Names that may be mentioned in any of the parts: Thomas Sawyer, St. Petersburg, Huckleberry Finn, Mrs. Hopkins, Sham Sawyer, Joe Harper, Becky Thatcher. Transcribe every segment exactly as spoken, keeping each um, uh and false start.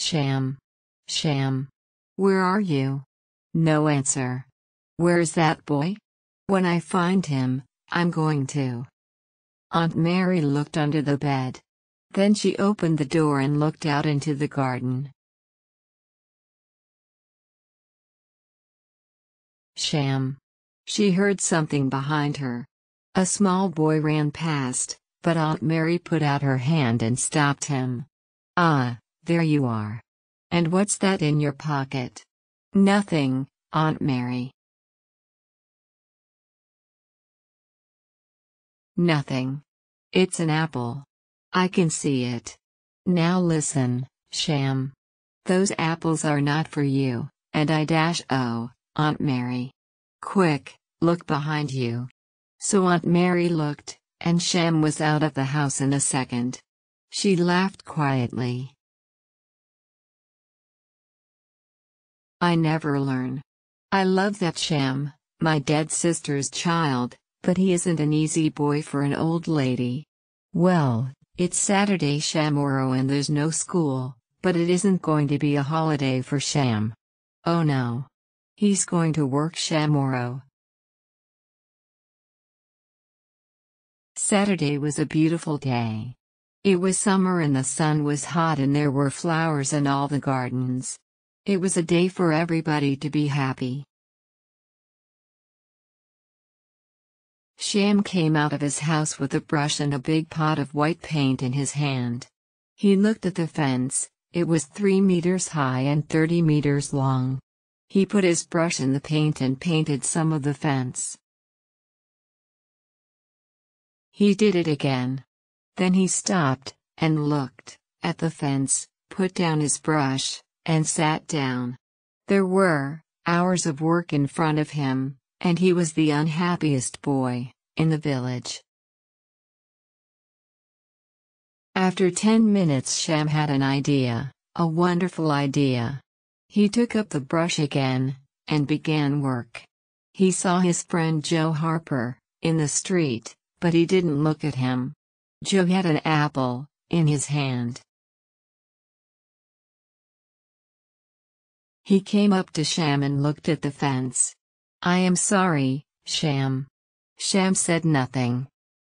Sham. Sham. Where are you? No answer. Where's that boy? When I find him, I'm going to. Aunt Mary looked under the bed. Then she opened the door and looked out into the garden. Sham. She heard something behind her. A small boy ran past, but Aunt Mary put out her hand and stopped him. Ah, there you are. And what's that in your pocket? Nothing, Aunt Mary. Nothing. It's an apple. I can see it. Now listen, Sham. Those apples are not for you, and I dash oh, Aunt Mary. Quick, look behind you. So Aunt Mary looked, and Sham was out of the house in a second. She laughed quietly. I never learn. I love that Sham, my dead sister's child. But he isn't an easy boy for an old lady. Well, it's Saturday Shamorrow and there's no school, but it isn't going to be a holiday for Sham. Oh no. He's going to work Shamorrow. Saturday was a beautiful day. It was summer and the sun was hot and there were flowers in all the gardens. It was a day for everybody to be happy. Sham came out of his house with a brush and a big pot of white paint in his hand. He looked at the fence. It was three meters high and thirty meters long. He put his brush in the paint and painted some of the fence. He did it again. Then he stopped, and looked at the fence, put down his brush, and sat down. There were hours of work in front of him. And he was the unhappiest boy in the village. After ten minutes Sham had an idea, a wonderful idea. He took up the brush again, and began work. He saw his friend Joe Harper, in the street, but he didn't look at him. Joe had an apple, in his hand. He came up to Sham and looked at the fence. I am sorry, Sham. Sham said nothing.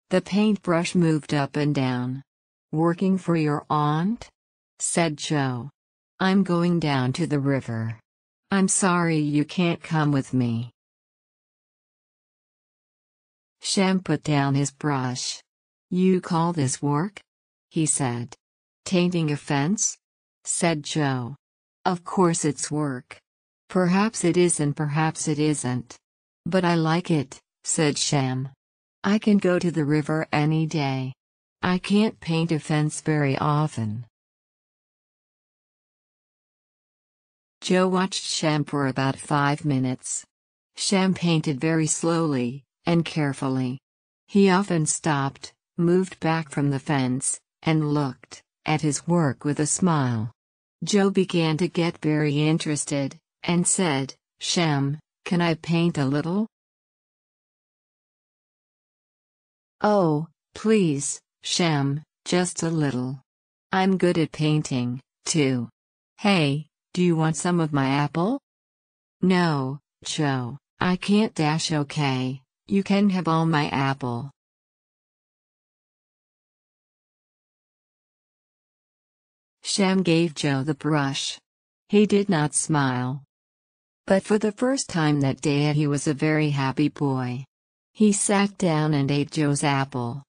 The paintbrush moved up and down. Working for your aunt? Said Joe. I'm going down to the river. I'm sorry you can't come with me. Sham put down his brush. You call this work? He said. Painting a fence? Said Joe. Of course it's work. Perhaps it is and perhaps it isn't. But I like it, said Sham. I can go to the river any day. I can't paint a fence very often. Joe watched Sham for about five minutes. Sham painted very slowly, and carefully. He often stopped, moved back from the fence, and looked at his work with a smile. Joe began to get very interested. And said, Sham, can I paint a little? Oh, please, Sham, just a little. I'm good at painting, too. Hey, do you want some of my apple? No, Joe, I can't dash okay, you can have all my apple. Sham gave Joe the brush. He did not smile. But for the first time that day he was a very happy boy. He sat down and ate Joe's apple.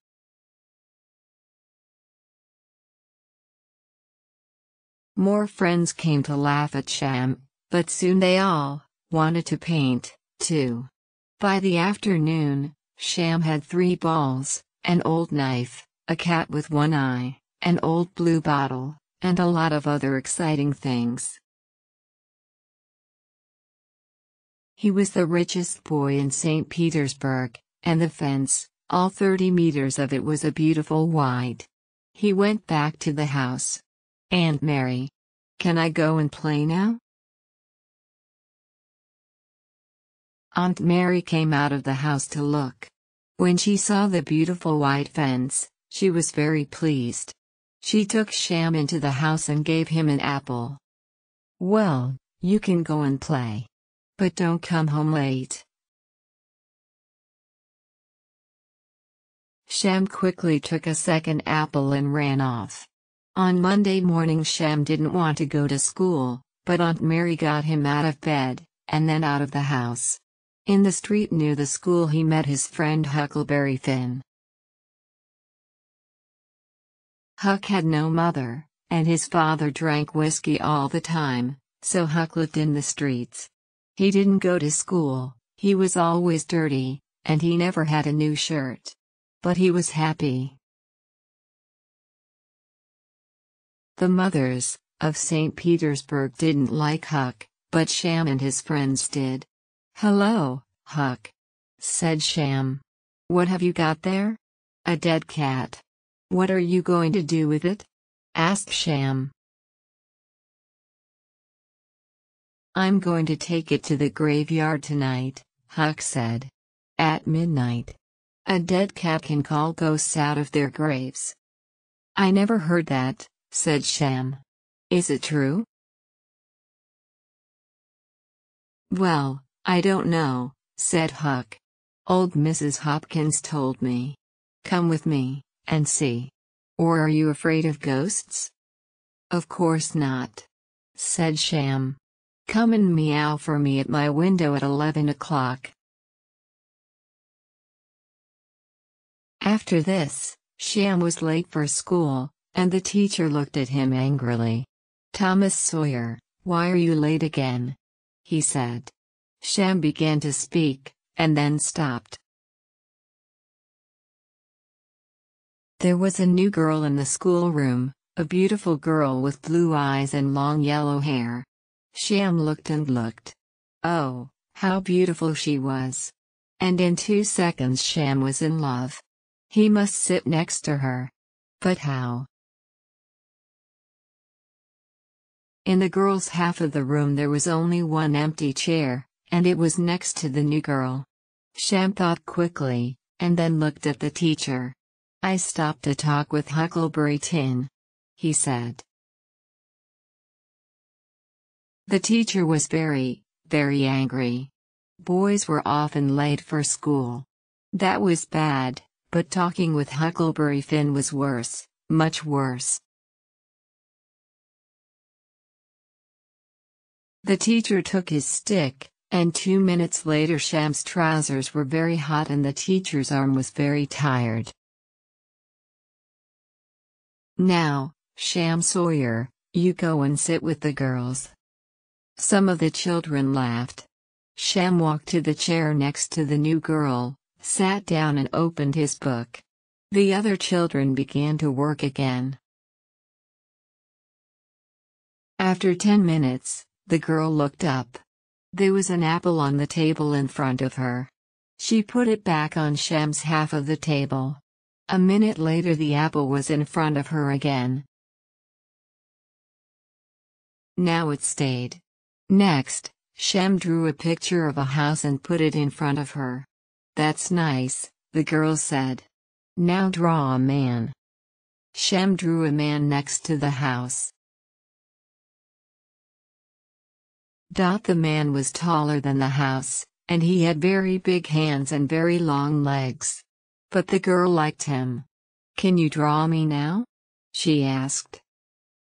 More friends came to laugh at Sham, but soon they all wanted to paint, too. By the afternoon, Sham had three balls, an old knife, a cat with one eye, an old blue bottle, and a lot of other exciting things. He was the richest boy in Saint Petersburg, and the fence, all thirty meters of it, was a beautiful wide. He went back to the house. Aunt Mary, can I go and play now? Aunt Mary came out of the house to look. When she saw the beautiful white fence, she was very pleased. She took Sham into the house and gave him an apple. Well, you can go and play. But don't come home late. Sham quickly took a second apple and ran off. On Monday morning Sham didn't want to go to school, but Aunt Mary got him out of bed, and then out of the house. In the street near the school he met his friend Huckleberry Finn. Huck had no mother, and his father drank whiskey all the time, so Huck lived in the streets. He didn't go to school, he was always dirty, and he never had a new shirt. But he was happy. The mothers of Saint Petersburg didn't like Huck, but Sham and his friends did. "Hello, Huck," said Sham. "What have you got there?" "A dead cat." "What are you going to do with it?" asked Sham. "I'm going to take it to the graveyard tonight," Huck said. "At midnight. A dead cat can call ghosts out of their graves." "I never heard that," said Sham. "Is it true?" "Well, I don't know," said Huck. "Old Missus Hopkins told me. Come with me and see." "Or are you afraid of ghosts?" "Of course not," said Sham. "Come and meow for me at my window at eleven o'clock." After this, Sham was late for school, and the teacher looked at him angrily. "Thomas Sawyer, why are you late again?" he said. Sham began to speak, and then stopped. There was a new girl in the schoolroom, a beautiful girl with blue eyes and long yellow hair. Sham looked and looked. Oh, how beautiful she was! And in two seconds Sham was in love. He must sit next to her. But how? In the girls' half of the room there was only one empty chair, and it was next to the new girl. Sham thought quickly, and then looked at the teacher. "I stopped to talk with Huckleberry Finn," he said. The teacher was very, very angry. Boys were often late for school. That was bad, but talking with Huckleberry Finn was worse, much worse. The teacher took his stick, and two minutes later Sham's trousers were very hot and the teacher's arm was very tired. "Now, Sham Sawyer, you go and sit with the girls." Some of the children laughed. Sham walked to the chair next to the new girl, sat down and opened his book. The other children began to work again. After ten minutes, the girl looked up. There was an apple on the table in front of her. She put it back on Sham's half of the table. A minute later the apple was in front of her again. Now it stayed. Next, Sham drew a picture of a house and put it in front of her. "That's nice," the girl said. "Now draw a man." Sham drew a man next to the house. The man was taller than the house, and he had very big hands and very long legs. But the girl liked him. "Can you draw me now?" she asked.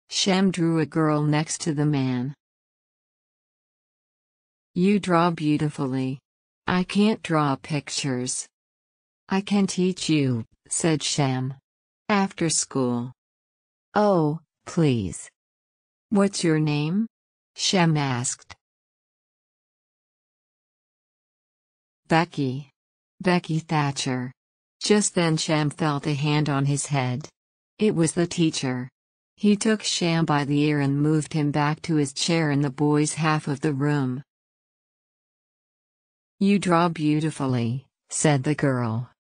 Sham drew a girl next to the man. "You draw beautifully. I can't draw pictures." "I can teach you," said Sham. "After school." "Oh, please. What's your name?" Sham asked. "Becky. Becky Thatcher." Just then Sham felt a hand on his head. It was the teacher. He took Sham by the ear and moved him back to his chair in the boys' half of the room. "You draw beautifully," said the girl.